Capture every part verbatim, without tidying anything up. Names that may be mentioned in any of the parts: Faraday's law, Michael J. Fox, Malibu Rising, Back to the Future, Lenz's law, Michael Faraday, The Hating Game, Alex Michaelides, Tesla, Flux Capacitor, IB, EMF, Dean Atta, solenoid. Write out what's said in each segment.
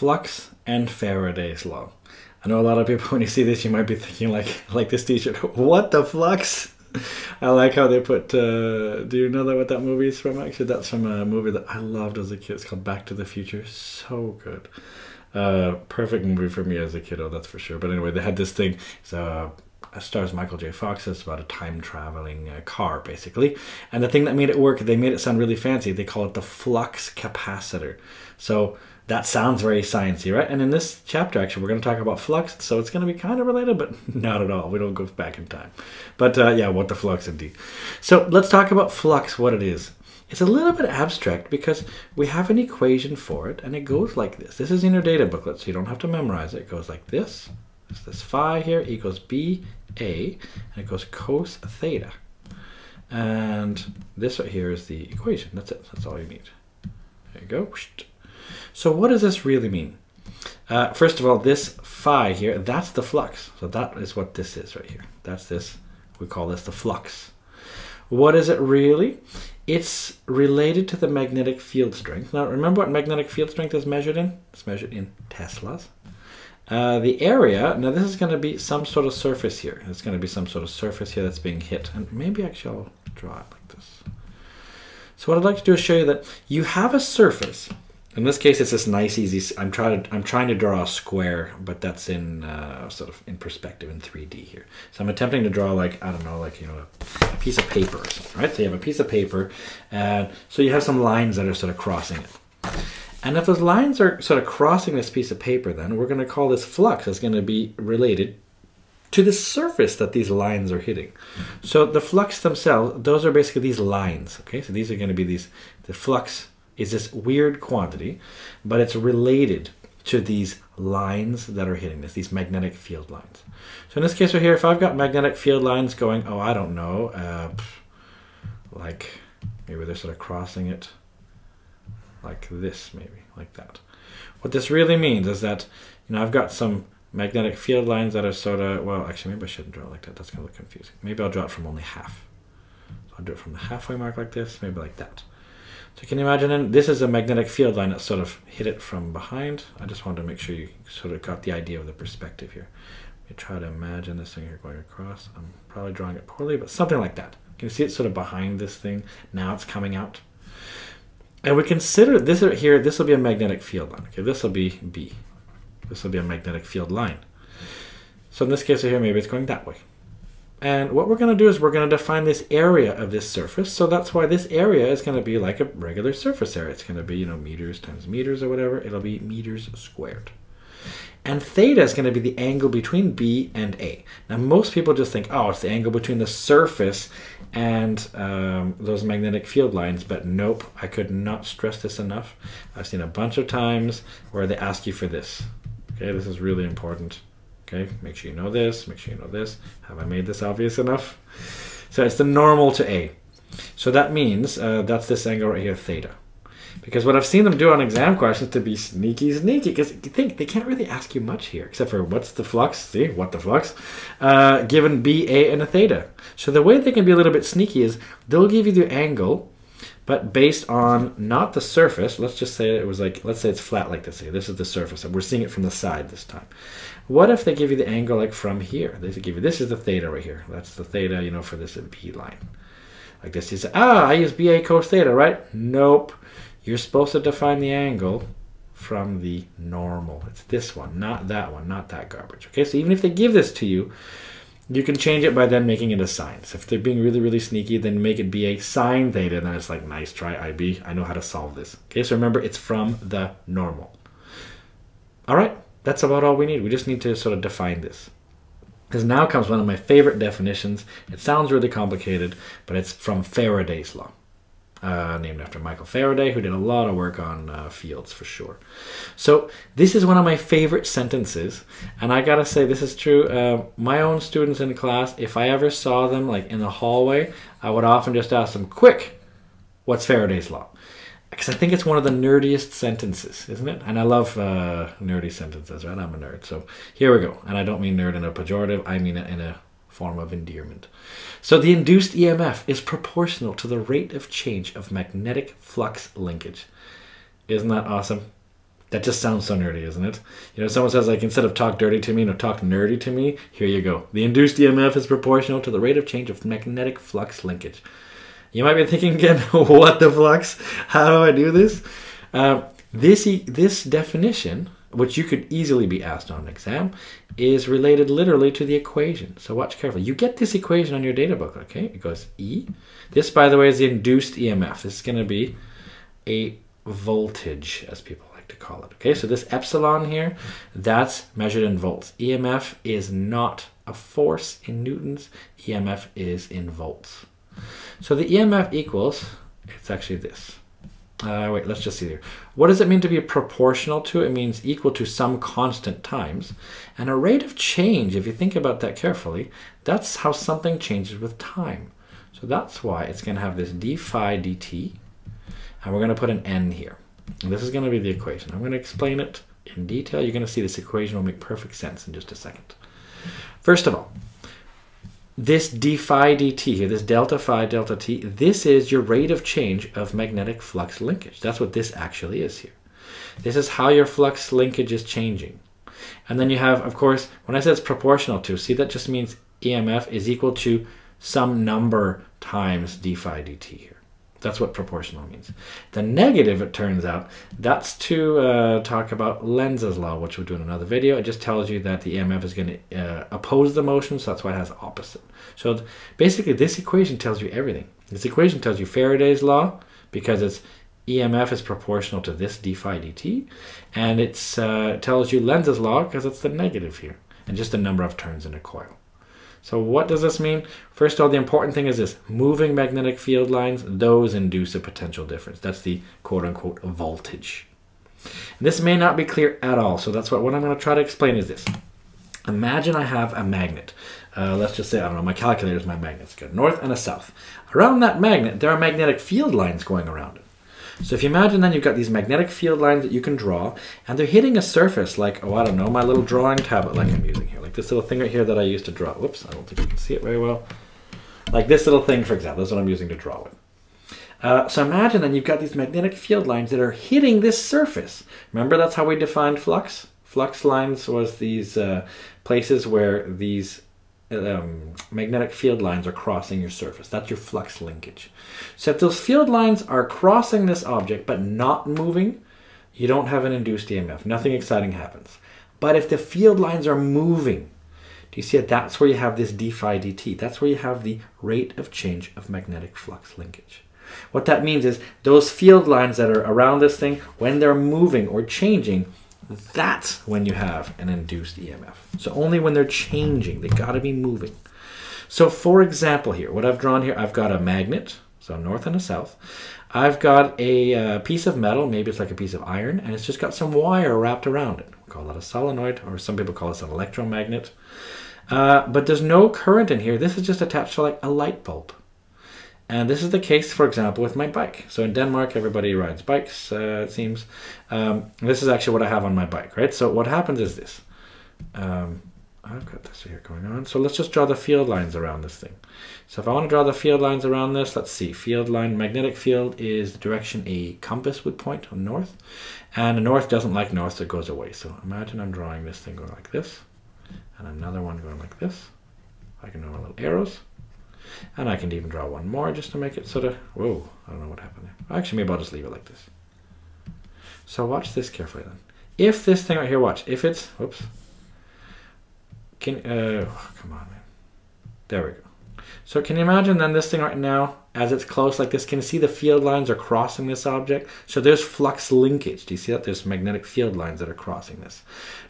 Flux and Faraday's law. I know a lot of people, when you see this, you might be thinking like, like this t-shirt, what the flux? I like how they put, uh, do you know that what that movie is from? Actually, that's from a movie that I loved as a kid. It's called Back to the Future. So good. Uh, perfect movie for me as a kiddo, that's for sure. But anyway, they had this thing. It's a, it stars Michael J. Fox. It's about a time-traveling uh, car, basically. And the thing that made it work, they made it sound really fancy. They call it the Flux Capacitor. So that sounds very sciencey, right? And in this chapter, actually, we're going to talk about flux, so it's going to be kind of related, but not at all. We don't go back in time. But uh, yeah, what the flux indeed. So let's talk about flux, what it is. It's a little bit abstract because we have an equation for it, and it goes like this. This is in your data booklet, so you don't have to memorize it. It goes like this. It's this phi here equals B, A, and it goes cos theta. And this right here is the equation. That's it. That's all you need. There you go. So what does this really mean? Uh, first of all, this phi here, that's the flux. So that is what this is right here. That's this. We call this the flux. What is it really? It's related to the magnetic field strength. Now, remember what magnetic field strength is measured in? It's measured in Teslas. Uh, the area, now this is going to be some sort of surface here. It's going to be some sort of surface here that's being hit. And maybe actually I'll draw it like this. So what I'd like to do is show you that you have a surface. In this case, it's this nice, easy, I'm trying to, I'm trying to draw a square, but that's in uh, sort of in perspective in three D here. So I'm attempting to draw like, I don't know, like, you know, a piece of paper or something, right? So you have a piece of paper, and so you have some lines that are sort of crossing it. And if those lines are sort of crossing this piece of paper, then we're going to call this flux. It's going to be related to the surface that these lines are hitting. So the flux themselves, those are basically these lines. Okay, so these are going to be these, the flux is this weird quantity, but it's related to these lines that are hitting this, these magnetic field lines. So in this case right here, if I've got magnetic field lines going, oh, I don't know, uh, like maybe they're sort of crossing it. Like this, maybe, like that. What this really means is that, you know, I've got some magnetic field lines that are sort of, well, actually, maybe I shouldn't draw it like that. That's going to look confusing. Maybe I'll draw it from only half. So I'll do it from the halfway mark like this, maybe like that. So can you imagine, and this is a magnetic field line that sort of hit it from behind. I just wanted to make sure you sort of got the idea of the perspective here. You try to imagine this thing here going across. I'm probably drawing it poorly, but something like that. Can you see it sort of behind this thing? Now it's coming out. And we consider this right here, this will be a magnetic field line. Okay, this will be B. This will be a magnetic field line. So in this case right here, maybe it's going that way. And what we're going to do is we're going to define this area of this surface. So that's why this area is going to be like a regular surface area. It's going to be, you know, meters times meters or whatever. It'll be meters squared. And theta is going to be the angle between B and A. Now, most people just think, oh, it's the angle between the surface and um, those magnetic field lines. But nope, I could not stress this enough. I've seen a bunch of times where they ask you for this. Okay, this is really important. Okay, make sure you know this, make sure you know this. Have I made this obvious enough? So it's the normal to A. So that means uh, that's this angle right here, theta. Because what I've seen them do on exam questions to be sneaky, sneaky, because you think they can't really ask you much here, except for what's the flux, see, what the flux, uh, given B, A, and a theta. So the way they can be a little bit sneaky is they'll give you the angle, but based on not the surface, let's just say it was like, let's say it's flat like this here. This is the surface, and we're seeing it from the side this time. What if they give you the angle like from here? They give you, this is the theta right here. That's the theta, you know, for this B line. Like this, you say, ah, I use B A cos theta, right? Nope. You're supposed to define the angle from the normal. It's this one, not that one, not that garbage. Okay, so even if they give this to you, you can change it by then making it a sine. So if they're being really, really sneaky, then make it be a sine theta, and then it's like, nice try, I B. I know how to solve this. Okay, so remember, it's from the normal. All right, that's about all we need. We just need to sort of define this. Because now comes one of my favorite definitions. It sounds really complicated, but it's from Faraday's law. Uh, named after Michael Faraday, who did a lot of work on uh, fields for sure. So this is one of my favorite sentences, and I gotta say this is true. Uh, my own students in class, if I ever saw them like in the hallway, I would often just ask them, quick, what's Faraday's law? Because I think it's one of the nerdiest sentences, isn't it? And I love uh, nerdy sentences, right? I'm a nerd, so here we go. And I don't mean nerd in a pejorative, I mean it in a form of endearment. So the induced E M F is proportional to the rate of change of magnetic flux linkage. Isn't that awesome? That just sounds so nerdy, isn't it? You know, someone says, like, instead of talk dirty to me, you know, talk nerdy to me. Here you go. The induced E M F is proportional to the rate of change of magnetic flux linkage. You might be thinking again, what the flux? How do I do this? Uh, this, e this definition, which you could easily be asked on an exam, is related literally to the equation. So watch carefully. You get this equation on your data book, okay? It goes E. This, by the way, is the induced E M F. This is going to be a voltage, as people like to call it. Okay, so this epsilon here, that's measured in volts. E M F is not a force in newtons. E M F is in volts. So the E M F equals, it's actually this. Uh, wait, let's just see here. What does it mean to be proportional to? It means equal to some constant times. And a rate of change, if you think about that carefully, that's how something changes with time. So that's why it's going to have this d phi dt. And we're going to put an n here. And this is going to be the equation. I'm going to explain it in detail. You're going to see this equation will make perfect sense in just a second. First of all, this d phi dt here, this delta phi delta t, this is your rate of change of magnetic flux linkage. That's what this actually is here. This is how your flux linkage is changing. And then you have, of course, when I said it's proportional to, see, that just means E M F is equal to some number times d phi dt here. That's what proportional means. The negative, it turns out, that's to uh, talk about Lenz's law, which we'll do in another video. It just tells you that the E M F is going to uh, oppose the motion, so that's why it has opposite. So th basically, this equation tells you everything. This equation tells you Faraday's law, because it's E M F is proportional to this d phi dt, and it uh, tells you Lenz's law, because it's the negative here, and just the number of turns in a coil. So what does this mean? First of all, the important thing is this. Moving magnetic field lines, those induce a potential difference. That's the quote-unquote voltage. And this may not be clear at all, so that's what, what I'm going to try to explain is this. Imagine I have a magnet. Uh, let's just say, I don't know, my calculator is my magnet. It's got a north and a south. Around that magnet, there are magnetic field lines going around it. So if you imagine then you've got these magnetic field lines that you can draw, and they're hitting a surface like, oh, I don't know, my little drawing tablet like I'm using here, like this little thing right here that I used to draw. Whoops, I don't think you can see it very well. Like this little thing, for example, that's what I'm using to draw with. Uh, so imagine then you've got these magnetic field lines that are hitting this surface. Remember, that's how we defined flux? Flux lines was these uh, places where these Um, magnetic field lines are crossing your surface. That's your flux linkage. So if those field lines are crossing this object but not moving, you don't have an induced E M F. Nothing exciting happens. But if the field lines are moving, do you see it? That's where you have this d phi dt. That's where you have the rate of change of magnetic flux linkage. What that means is those field lines that are around this thing, when they're moving or changing, that's when you have an induced E M F. So only when they're changing, they gotta be moving. So for example here, what I've drawn here, I've got a magnet, so north and a south. I've got a uh, piece of metal, maybe it's like a piece of iron, and it's just got some wire wrapped around it. We call that a solenoid, or some people call this an electromagnet. Uh, but there's no current in here. This is just attached to like a light bulb. And this is the case, for example, with my bike. So in Denmark, everybody rides bikes, uh, it seems. Um, this is actually what I have on my bike, right? So what happens is this. Um, I've got this here going on. So let's just draw the field lines around this thing. So if I want to draw the field lines around this, let's see. Field line, magnetic field is the direction a compass would point, on north. And the north doesn't like north, so it goes away. So imagine I'm drawing this thing going like this. And another one going like this. I can draw my little arrows. And I can even draw one more just to make it sort of, whoa, I don't know what happened there. Actually, maybe I'll just leave it like this. So watch this carefully then. If this thing right here, watch, if it's, whoops. Can, uh, oh, come on, man. There we go. So can you imagine then this thing right now, as it's close like this, can you see the field lines are crossing this object? So there's flux linkage. Do you see that? There's magnetic field lines that are crossing this.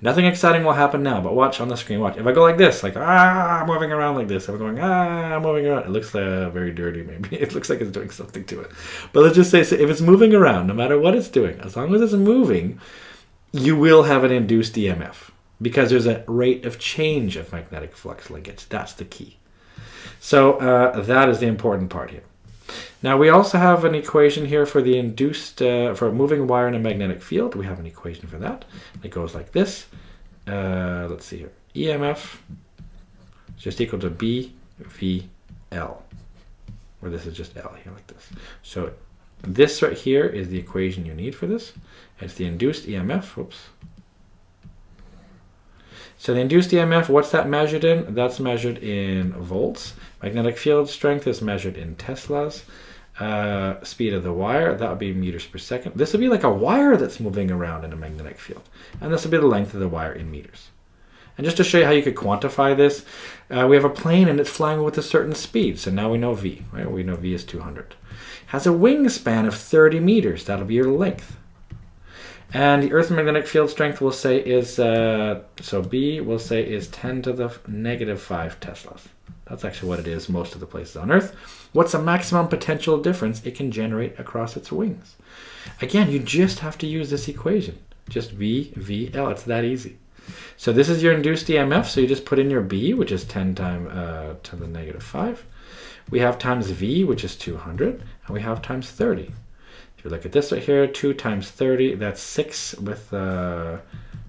Nothing exciting will happen now, but watch on the screen, watch. If I go like this, like, ah, moving around like this, if I'm going, ah, moving around, it looks uh, very dirty maybe. It looks like it's doing something to it. But let's just say, so if it's moving around, no matter what it's doing, as long as it's moving, you will have an induced E M F because there's a rate of change of magnetic flux linkage. That's the key. So uh, that is the important part here. Now we also have an equation here for the induced, uh, for a moving wire in a magnetic field. We have an equation for that. It goes like this. Uh, let's see here. E M F is just equal to B V L, where this is just L here like this. So This right here is the equation you need for this. It's the induced E M F. Oops. So the induced E M F, what's that measured in? That's measured in volts. Magnetic field strength is measured in Teslas. Uh, speed of the wire, that would be meters per second. This would be like a wire that's moving around in a magnetic field. And this would be the length of the wire in meters. And just to show you how you could quantify this, uh, we have a plane and it's flying with a certain speed. So now we know V, right? We know V is two hundred. Has a wingspan of thirty meters. That'll be your length. And the Earth's magnetic field strength we'll say is, uh, so B we'll say is ten to the negative five Teslas. That's actually what it is most of the places on Earth. What's the maximum potential difference it can generate across its wings? Again, you just have to use this equation. Just V, V, L, it's that easy. So this is your induced E M F, so you just put in your B, which is ten times to the negative five. We have times V, which is two hundred, and we have times thirty. If you look at this right here, two times thirty, that's six with, uh,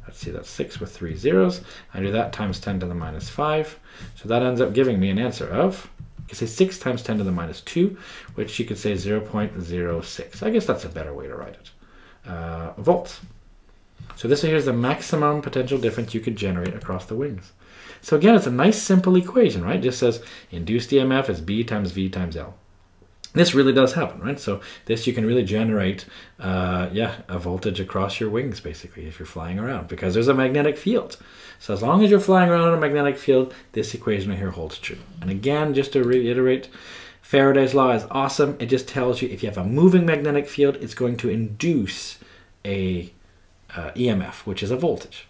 let's see, that's six with three zeros. I do that times ten to the minus five. So that ends up giving me an answer of, you could say six times ten to the minus two, which you could say zero point zero six. I guess that's a better way to write it. Uh, volts. So this here is the maximum potential difference you could generate across the wings. So again, it's a nice simple equation, right? It just says induced E M F is B times V times L. This really does happen, right? So this, you can really generate, uh, yeah, a voltage across your wings, basically, if you're flying around, because there's a magnetic field. So as long as you're flying around in a magnetic field, this equation right here holds true. And again, just to reiterate, Faraday's law is awesome. It just tells you if you have a moving magnetic field, it's going to induce a uh, E M F, which is a voltage.